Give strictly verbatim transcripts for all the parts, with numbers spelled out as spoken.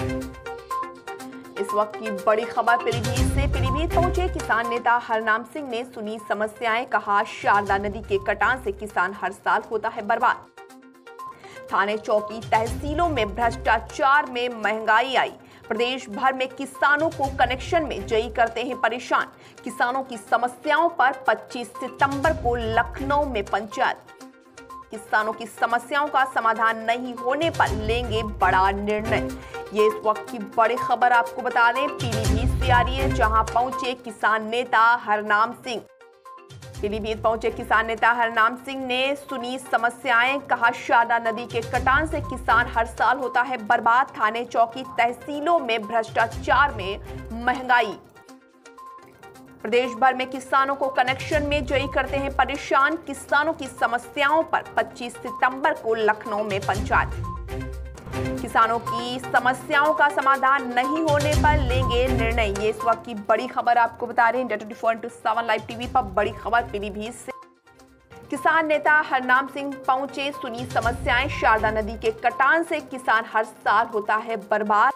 इस वक्त की बड़ी खबर पीलीभीत से। पीलीभीत पहुंचे किसान नेता हरनाम सिंह ने सुनी समस्याएं, कहा शारदा नदी के कटान से किसान हर साल होता है बर्बाद। थाने चौकी तहसीलों में भ्रष्टाचार में महंगाई आई। प्रदेश भर में किसानों को कनेक्शन में जेई करते हैं परेशान। किसानों की समस्याओं पर पच्चीस सितंबर को लखनऊ में पंचायत। किसानों की समस्याओं का समाधान नहीं होने पर लेंगे बड़ा निर्णय। ये इस वक्त की बड़ी खबर आपको बता दें, पीलीभीत से आ रही है, जहां पहुंचे किसान नेता हरनाम सिंह। पीलीभीत पहुंचे किसान नेता हरनाम सिंह ने सुनी समस्याएं, कहा शारदा नदी के कटान से किसान हर साल होता है बर्बाद। थाने चौकी तहसीलों में भ्रष्टाचार में महंगाई। प्रदेश भर में किसानों को कनेक्शन में जेई करते हैं परेशान। किसानों की समस्याओं पर पच्चीस सितंबर को लखनऊ में पंचायत। किसानों की समस्याओं का समाधान नहीं होने पर लेंगे निर्णय। ये इस वक्त की बड़ी खबर आपको बता रहे हैं India twenty four by seven live TV पर। बड़ी खबर पीलीभीत से। किसान नेता हरनाम सिंह पहुंचे, सुनी समस्याएं। शारदा नदी के कटान से किसान हर साल होता है बर्बाद।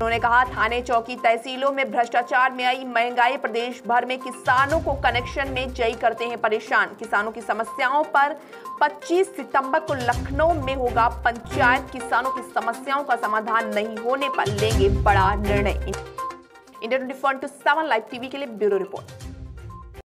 उन्होंने कहा थाने चौकी तहसीलों में भ्रष्टाचार में आई महंगाई। प्रदेश भर में किसानों को कनेक्शन में जेई करते हैं परेशान। किसानों की समस्याओं पर पच्चीस सितंबर को लखनऊ में होगा पंचायत। किसानों की समस्याओं का समाधान नहीं होने पर लेंगे बड़ा निर्णय। India twenty four by seven live TV के लिए ब्यूरो रिपोर्ट।